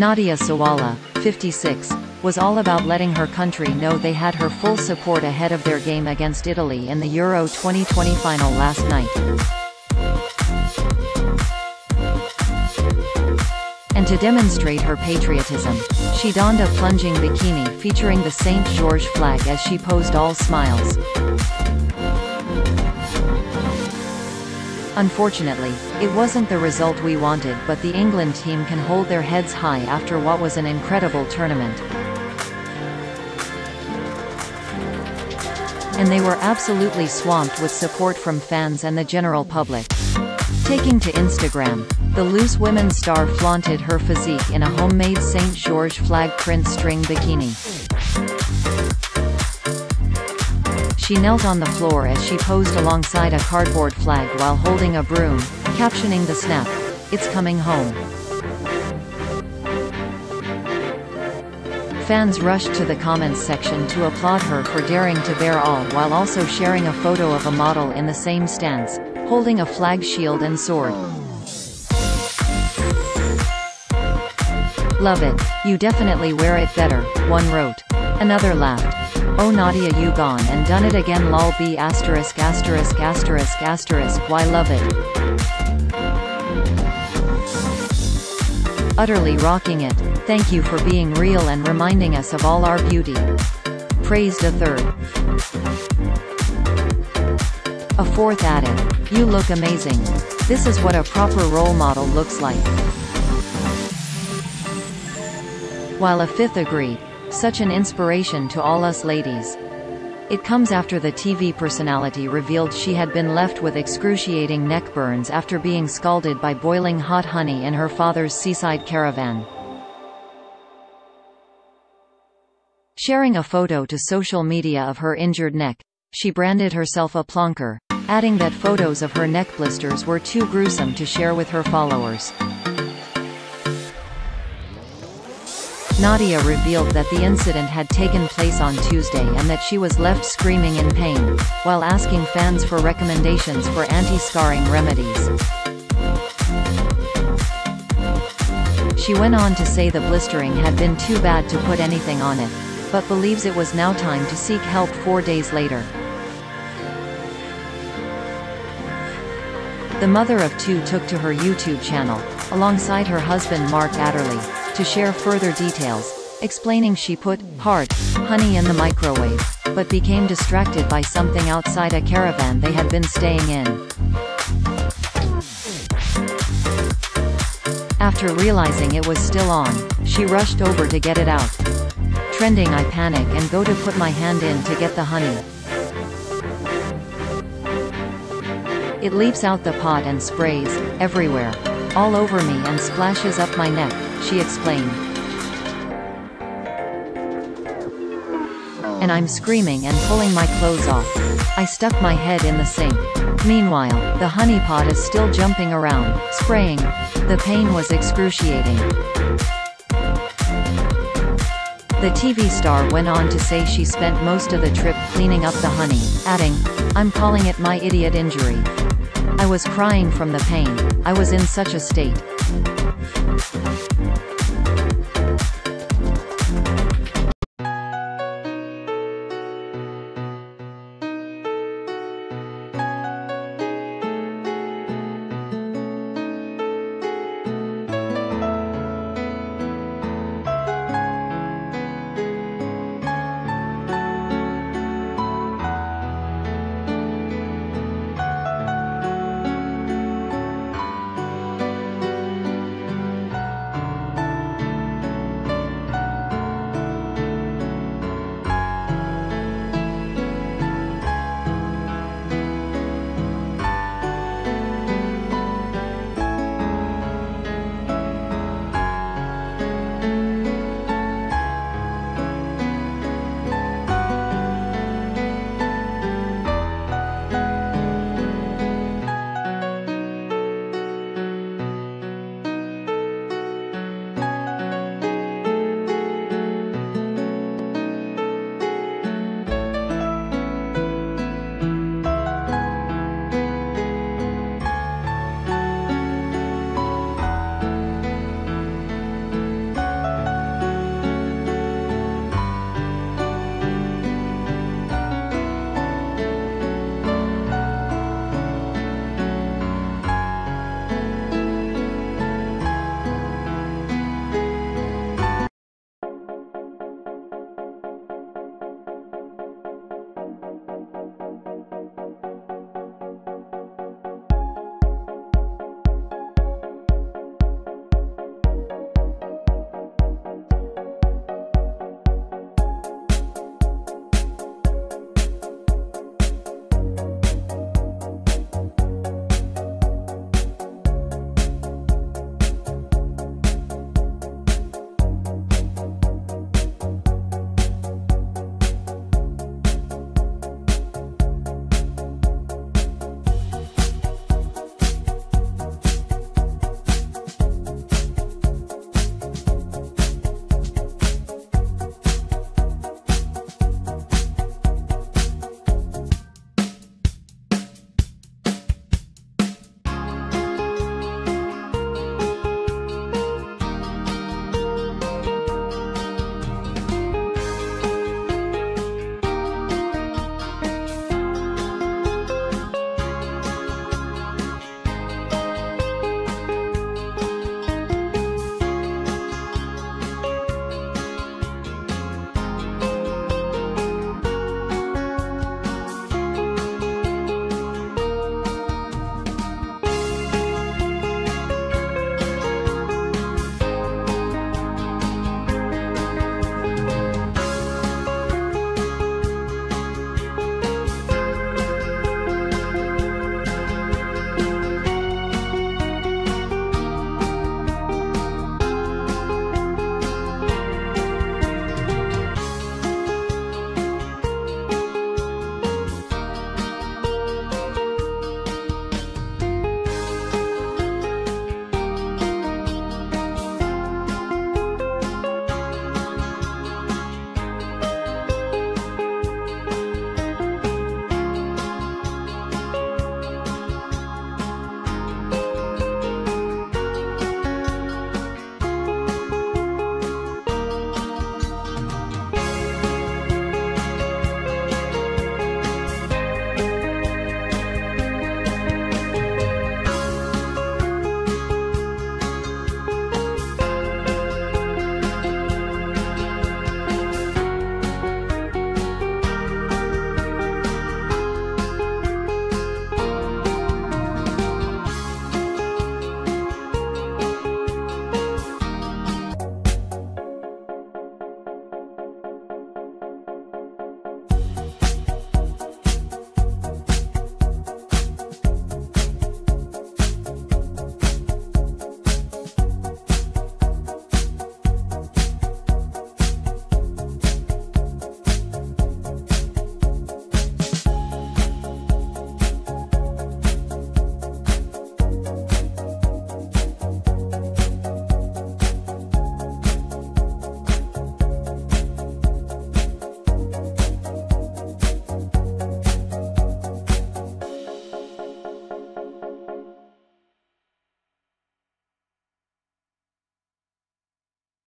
Nadia Sawalha, 56, was all about letting her country know they had her full support ahead of their game against Italy in the Euro 2020 final last night. And to demonstrate her patriotism, she donned a plunging bikini featuring the St George's flag as she posed all smiles. Unfortunately, it wasn't the result we wanted, but the England team can hold their heads high after what was an incredible tournament. And they were absolutely swamped with support from fans and the general public. Taking to Instagram, the Loose Women star flaunted her physique in a homemade St George's flag print string bikini. She knelt on the floor as she posed alongside a cardboard flag while holding a broom, captioning the snap, "It's coming home." Fans rushed to the comments section to applaud her for daring to bear all while also sharing a photo of a model in the same stance, holding a flag shield and sword. "Love it, you definitely wear it better," one wrote. Another laughed. "Oh Nadia, you gone and done it again lol b asterisk asterisk asterisk asterisk why love it. Utterly rocking it, thank you for being real and reminding us of all our beauty," praised a third. A fourth added, "You look amazing. This is what a proper role model looks like." While a fifth agreed, "Such an inspiration to all us ladies." It comes after the TV personality revealed she had been left with excruciating neck burns after being scalded by boiling hot honey in her father's seaside caravan. Sharing a photo to social media of her injured neck, she branded herself a plonker, adding that photos of her neck blisters were too gruesome to share with her followers. Nadia revealed that the incident had taken place on Tuesday and that she was left screaming in pain, while asking fans for recommendations for anti-scarring remedies. She went on to say the blistering had been too bad to put anything on it, but believes it was now time to seek help 4 days later. The mother of two took to her YouTube channel, alongside her husband Mark Adderley, to share further details, explaining she put hard honey in the microwave, but became distracted by something outside a caravan they had been staying in. After realizing it was still on, she rushed over to get it out. Trending, "I panic and go to put my hand in to get the honey. It leaps out the pot and sprays everywhere, all over me and splashes up my neck," she explained. "And I'm screaming and pulling my clothes off. I stuck my head in the sink. Meanwhile, the honey pot is still jumping around, spraying. The pain was excruciating." The TV star went on to say she spent most of the trip cleaning up the honey, adding, "I'm calling it my idiot injury. I was crying from the pain. I was in such a state."